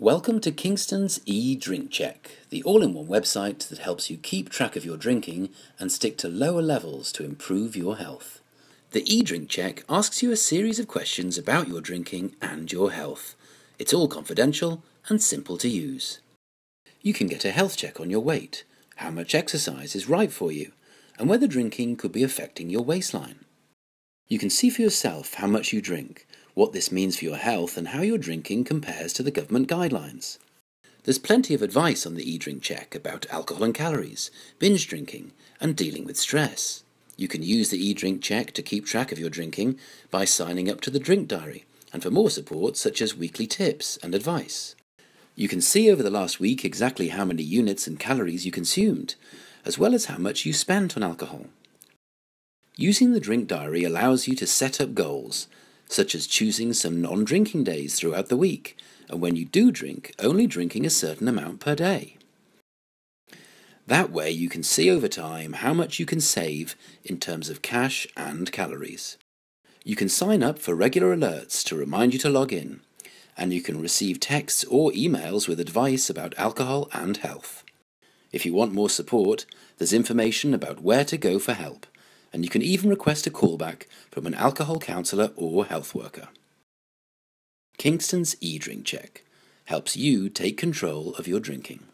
Welcome to Kingston's e-drink-check, the all-in-one website that helps you keep track of your drinking and stick to lower levels to improve your health. The e-drink-check asks you a series of questions about your drinking and your health. It's all confidential and simple to use. You can get a health check on your weight, how much exercise is right for you, and whether drinking could be affecting your waistline. You can see for yourself how much you drink, what this means for your health and how your drinking compares to the government guidelines. There's plenty of advice on the e-drink-check about alcohol and calories, binge drinking and dealing with stress. You can use the e-drink-check to keep track of your drinking by signing up to the drink diary and for more support such as weekly tips and advice. You can see over the last week exactly how many units and calories you consumed, as well as how much you spent on alcohol. Using the drink diary allows you to set up goals, such as choosing some non-drinking days throughout the week, and when you do drink, only drinking a certain amount per day. That way you can see over time how much you can save in terms of cash and calories. You can sign up for regular alerts to remind you to log in, and you can receive texts or emails with advice about alcohol and health. If you want more support, there's information about where to go for help, and you can even request a callback from an alcohol counsellor or health worker. Kingston's e-drink-check helps you take control of your drinking.